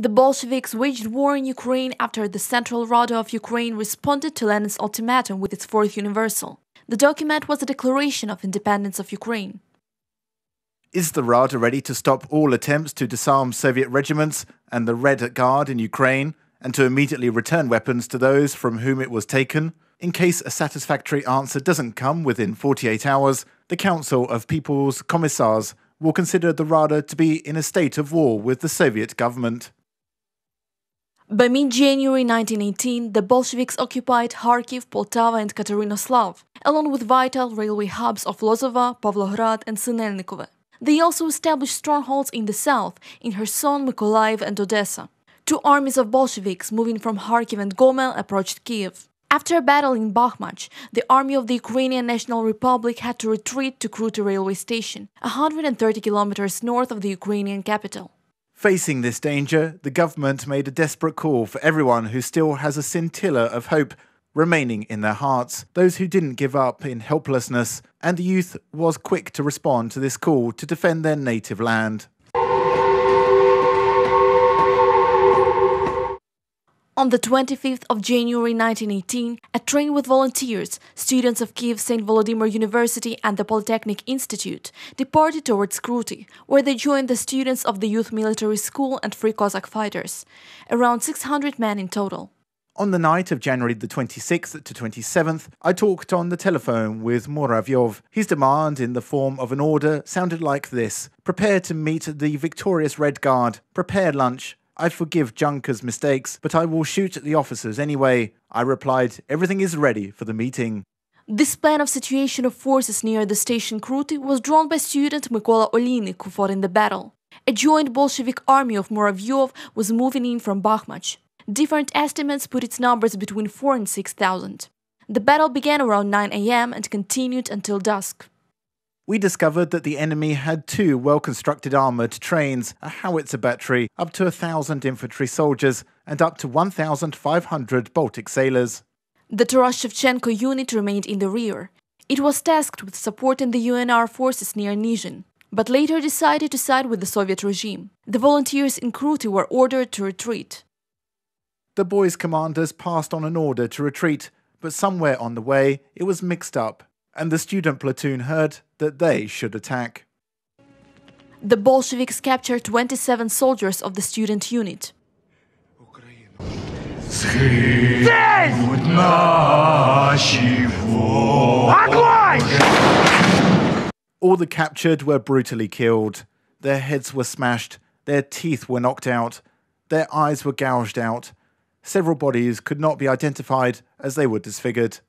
The Bolsheviks waged war in Ukraine after the Central Rada of Ukraine responded to Lenin's ultimatum with its Fourth Universal. The document was a declaration of independence of Ukraine. Is the Rada ready to stop all attempts to disarm Soviet regiments and the Red Guard in Ukraine and to immediately return weapons to those from whom it was taken? In case a satisfactory answer doesn't come within 48 hours, the Council of People's Commissars will consider the Rada to be in a state of war with the Soviet government. By mid-January 1918, the Bolsheviks occupied Kharkiv, Poltava and Katerinoslav, along with vital railway hubs of Lozova, Pavlohrad and Synelnikove. They also established strongholds in the south, in Kherson, Mykolaiv and Odessa. Two armies of Bolsheviks moving from Kharkiv and Gomel approached Kiev. After a battle in Bakhmach, the army of the Ukrainian National Republic had to retreat to Kruty railway station, 130 kilometers north of the Ukrainian capital. Facing this danger, the government made a desperate call for everyone who still has a scintilla of hope remaining in their hearts, those who didn't give up in helplessness, and the youth was quick to respond to this call to defend their native land. On the 25th of January 1918, a train with volunteers, students of Kiev St. Volodymyr University and the Polytechnic Institute, departed towards Kruty, where they joined the students of the Youth Military School and Free Cossack Fighters, around 600 men in total. On the night of January the 26th to 27th, I talked on the telephone with Muravyov. His demand in the form of an order sounded like this: prepare to meet the victorious Red Guard, prepare lunch. I forgive Junkers' mistakes, but I will shoot at the officers anyway. I replied, everything is ready for the meeting. This plan of situation of forces near the station Kruty was drawn by student Mykola Olinik, who fought in the battle. A joint Bolshevik army of Muravyov was moving in from Bakhmach. Different estimates put its numbers between 4 and 6,000. The battle began around 9 a.m. and continued until dusk. We discovered that the enemy had two well-constructed armoured trains, a howitzer battery, up to 1,000 infantry soldiers and up to 1,500 Baltic sailors. The Tarashevchenko unit remained in the rear. It was tasked with supporting the UNR forces near Nizhyn, but later decided to side with the Soviet regime. The volunteers in Kruty were ordered to retreat. The boys' commanders passed on an order to retreat, but somewhere on the way it was mixed up, and the student platoon heard that they should attack. The Bolsheviks captured 27 soldiers of the student unit. All the captured were brutally killed. Their heads were smashed, their teeth were knocked out, their eyes were gouged out. Several bodies could not be identified as they were disfigured.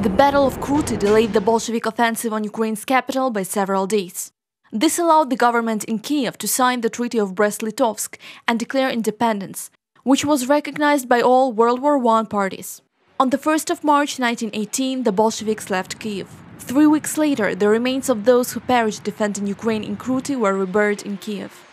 The Battle of Kruty delayed the Bolshevik offensive on Ukraine's capital by several days. This allowed the government in Kiev to sign the Treaty of Brest-Litovsk and declare independence, which was recognized by all World War I parties. On the 1st of March 1918, the Bolsheviks left Kiev. 3 weeks later, the remains of those who perished defending Ukraine in Kruty were reburied in Kiev.